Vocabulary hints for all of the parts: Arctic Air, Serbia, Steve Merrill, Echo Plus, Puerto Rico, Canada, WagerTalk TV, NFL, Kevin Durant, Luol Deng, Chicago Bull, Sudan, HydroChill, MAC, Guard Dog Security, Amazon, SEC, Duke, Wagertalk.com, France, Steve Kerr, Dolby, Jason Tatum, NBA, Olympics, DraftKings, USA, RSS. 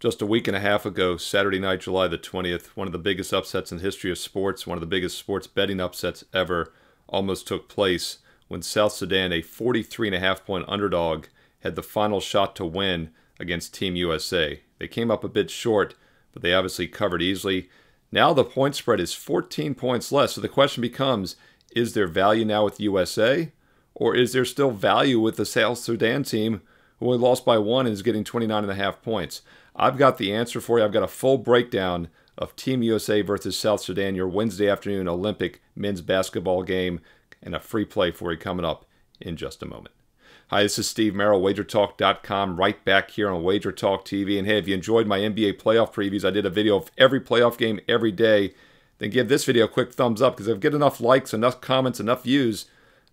just a week and a half ago, Saturday night, July the 20th, one of the biggest upsets in the history of sports, one of the biggest sports betting upsets ever, almost took place when South Sudan, a 43.5-point underdog, had the final shot to win against Team USA. They came up a bit short, but they obviously covered easily. Now the point spread is 14 points less, so the question becomes, is there value now with USA, or is there still value with the South Sudan team who only lost by one and is getting 29.5 points? I've got the answer for you. I've got a full breakdown of Team USA versus South Sudan, your Wednesday afternoon Olympic men's basketball game, and a free play for you coming up in just a moment. Hi, this is Steve Merrill, WagerTalk.com, right back here on WagerTalk TV. And hey, if you enjoyed my NBA playoff previews, I did a video of every playoff game every day. Then give this video a quick thumbs up, because if I get enough likes, enough comments, enough views,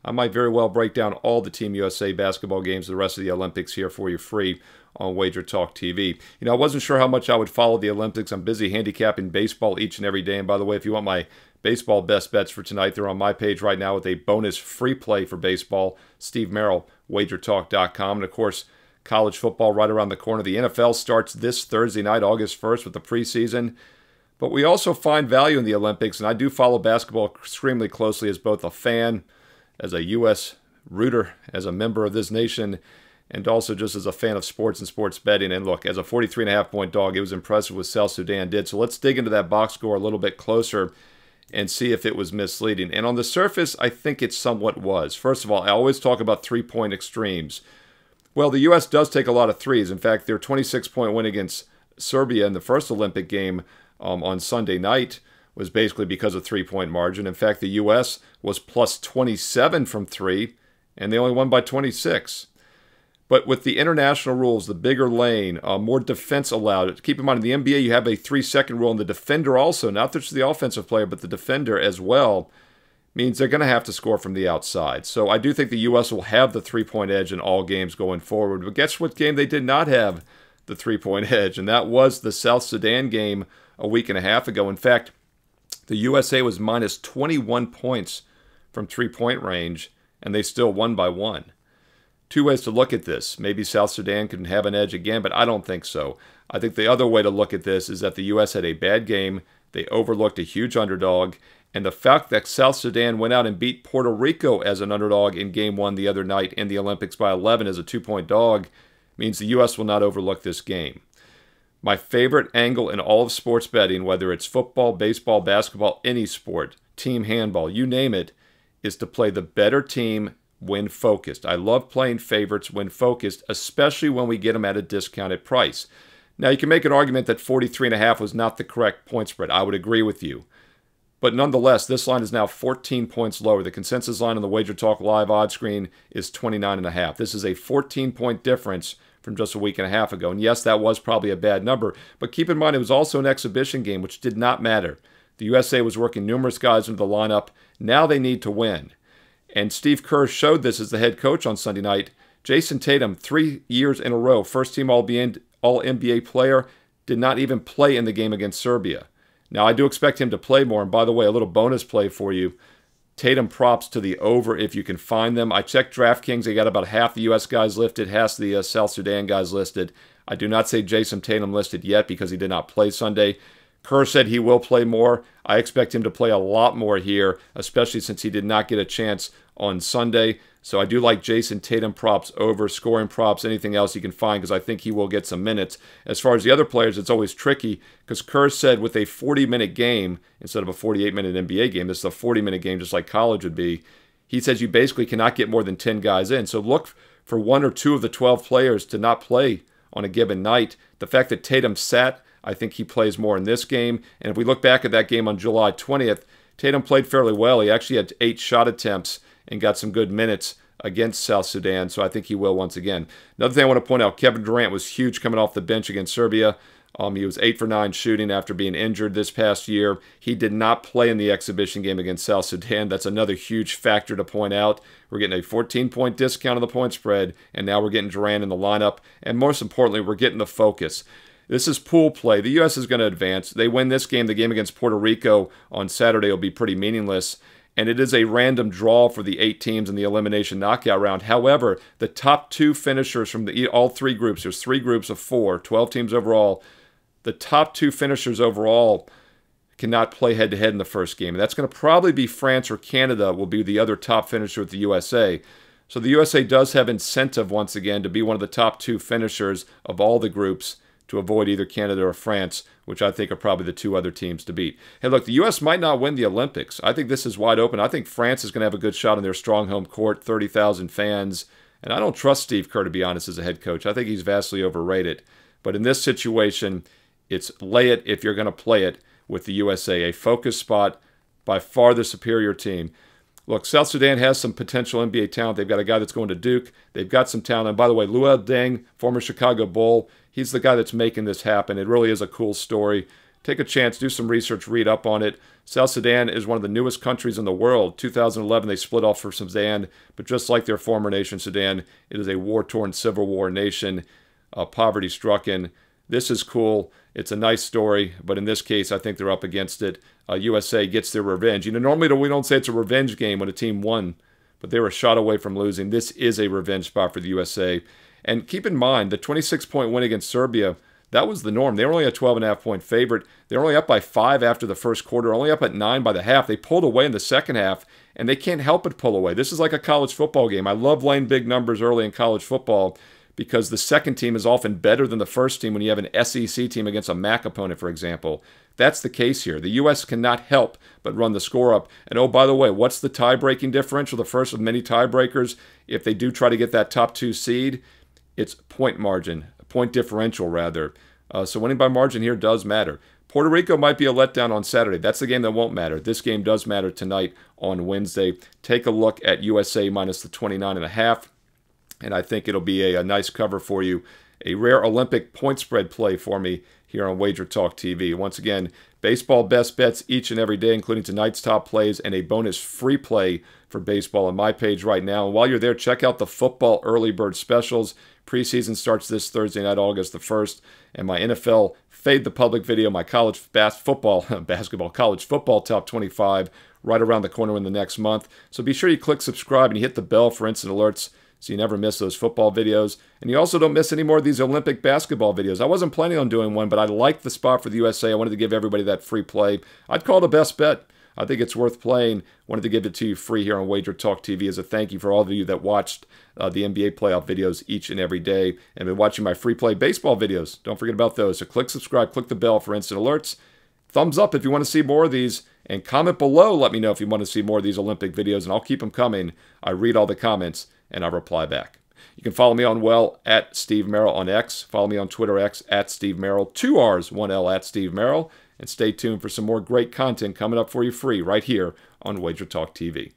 I might very well break down all the Team USA basketball games, the rest of the Olympics here for you free on WagerTalk TV. You know, I wasn't sure how much I would follow the Olympics. I'm busy handicapping baseball each and every day. And by the way, if you want my baseball best bets for tonight, they're on my page right now with a bonus free play for baseball. Steve Merrill, WagerTalk.com. And of course, college football right around the corner. The NFL starts this Thursday night, August 1st, with the preseason. But we also find value in the Olympics, and I do follow basketball extremely closely as both a fan, as a U.S. rooter, as a member of this nation, and also just as a fan of sports and sports betting. And look, as a 43.5-point dog, it was impressive what South Sudan did. So let's dig into that box score a little bit closer and see if it was misleading. And on the surface, I think it somewhat was. First of all, I always talk about three-point extremes. Well, the U.S. does take a lot of threes. In fact, their 26-point win against Serbia in the first Olympic game on Sunday night was basically because of three-point margin. In fact, the U.S. was plus 27 from three, and they only won by 26. But with the international rules, the bigger lane, more defense allowed. Keep in mind, in the NBA, you have a 3-second rule, and the defender also, not just the offensive player, but the defender as well, means they're going to have to score from the outside. So I do think the U.S. will have the three-point edge in all games going forward. But guess what game they did not have the three-point edge, and that was the South Sudan game a week and a half ago. In fact, the USA was minus 21 points from three-point range, and they still won by one. Two ways to look at this. Maybe South Sudan can have an edge again, but I don't think so. I think the other way to look at this is that the U.S. had a bad game. They overlooked a huge underdog. And the fact that South Sudan went out and beat Puerto Rico as an underdog in Game 1 the other night in the Olympics by 11 as a two-point dog means the U.S. will not overlook this game. My favorite angle in all of sports betting, whether it's football, baseball, basketball, any sport, team handball, you name it, is to play the better team when focused. I love playing favorites when focused, especially when we get them at a discounted price. Now, you can make an argument that 43.5 was not the correct point spread. I would agree with you. But nonetheless, this line is now 14 points lower. The consensus line on the Wager Talk live odds screen is 29.5. This is a 14-point difference from just a week and a half ago. And yes, that was probably a bad number. But keep in mind, it was also an exhibition game, which did not matter. The USA was working numerous guys into the lineup. Now they need to win. And Steve Kerr showed this as the head coach on Sunday night. Jason Tatum, 3 years in a row, first-team All-NBA player, did not even play in the game against Serbia. Now, I do expect him to play more. And by the way, a little bonus play for you. Tatum props to the over if you can find them. I checked DraftKings. They got about half the U.S. guys listed, half the South Sudan guys listed. I do not say Jason Tatum listed yet because he did not play Sunday. Kerr said he will play more. I expect him to play a lot more here, especially since he did not get a chance on Sunday. So I do like Jason Tatum props over, scoring props, anything else you can find, because I think he will get some minutes. As far as the other players, it's always tricky, because Kerr said with a 40-minute game, instead of a 48-minute NBA game, this is a 40-minute game just like college would be, he says you basically cannot get more than 10 guys in. So look for one or two of the 12 players to not play on a given night. The fact that Tatum sat, I think he plays more in this game. And if we look back at that game on July 20th, Tatum played fairly well. He actually had 8 shot attempts and got some good minutes against South Sudan, so I think he will once again. Another thing I want to point out, Kevin Durant was huge coming off the bench against Serbia. He was 8 for 9 shooting after being injured this past year. He did not play in the exhibition game against South Sudan. That's another huge factor to point out. We're getting a 14-point discount on the point spread, and now we're getting Durant in the lineup. And most importantly, we're getting the focus. This is pool play. The U.S. is going to advance. They win this game. The game against Puerto Rico on Saturday will be pretty meaningless. and it is a random draw for the 8 teams in the elimination knockout round. However, the top 2 finishers from all 3 groups, there's 3 groups of 4, 12 teams overall, the top 2 finishers overall cannot play head-to-head in the first game. And that's going to probably be France or Canada will be the other top finisher with the USA. So the USA does have incentive, once again, to be one of the top 2 finishers of all the groups to avoid either Canada or France, which I think are probably the 2 other teams to beat. Hey, look, the U.S. might not win the Olympics. I think this is wide open. I think France is going to have a good shot on their strong home court, 30,000 fans. And I don't trust Steve Kerr, to be honest, as a head coach. I think he's vastly overrated. But in this situation, it's lay it if you're going to play it with the USA, a focus spot, by far the superior team. Look, South Sudan has some potential NBA talent. They've got a guy that's going to Duke. They've got some talent. And by the way, Luol Deng, former Chicago Bull, he's the guy that's making this happen. It really is a cool story. Take a chance, do some research, read up on it. South Sudan is one of the newest countries in the world. 2011, they split off from Sudan, but just like their former nation, Sudan, it is a war-torn, civil war nation, poverty-stricken. This is cool. It's a nice story, but in this case, I think they're up against it. USA gets their revenge. You know, normally we don't say it's a revenge game when a team won, but they were a shot away from losing. This is a revenge spot for the USA. And keep in mind, the 26-point win against Serbia, that was the norm. They were only a 12.5-point favorite. They were only up by 5 after the first quarter, only up at 9 by the half. They pulled away in the second half, and they can't help but pull away. This is like a college football game. I love laying big numbers early in college football, because the second team is often better than the first team when you have an SEC team against a MAC opponent, for example. That's the case here. The U.S. cannot help but run the score up. And oh, by the way, what's the tie-breaking differential? The first of many tie-breakers, if they do try to get that top 2 seed, it's point margin, point differential, rather. So winning by margin here does matter. Puerto Rico might be a letdown on Saturday. That's the game that won't matter. This game does matter tonight on Wednesday. Take a look at USA minus the 29.5. And I think it'll be a nice cover for you. A rare Olympic point spread play for me here on Wager Talk TV. Once again, baseball best bets each and every day, including tonight's top plays and a bonus free play for baseball on my page right now. And while you're there, check out the football early bird specials. Preseason starts this Thursday night, August the 1st. And my NFL Fade the Public video, my college college football top 25 right around the corner in the next month. So be sure you click subscribe and you hit the bell for instant alerts, so you never miss those football videos. And you also don't miss any more of these Olympic basketball videos. I wasn't planning on doing one, but I liked the spot for the USA. I wanted to give everybody that free play. I'd call it a best bet. I think it's worth playing. Wanted to give it to you free here on Wager Talk TV as a thank you for all of you that watched the NBA playoff videos each and every day and been watching my free play baseball videos. Don't forget about those. So click subscribe, click the bell for instant alerts. Thumbs up if you want to see more of these, and comment below. Let me know if you want to see more of these Olympic videos, and I'll keep them coming. I read all the comments, and I'll reply back. You can follow me on at Steve Merrill on X. Follow me on Twitter X at Steve Merrill. 2 R's, 1 L at Steve Merrill. And stay tuned for some more great content coming up for you free right here on Wager Talk TV.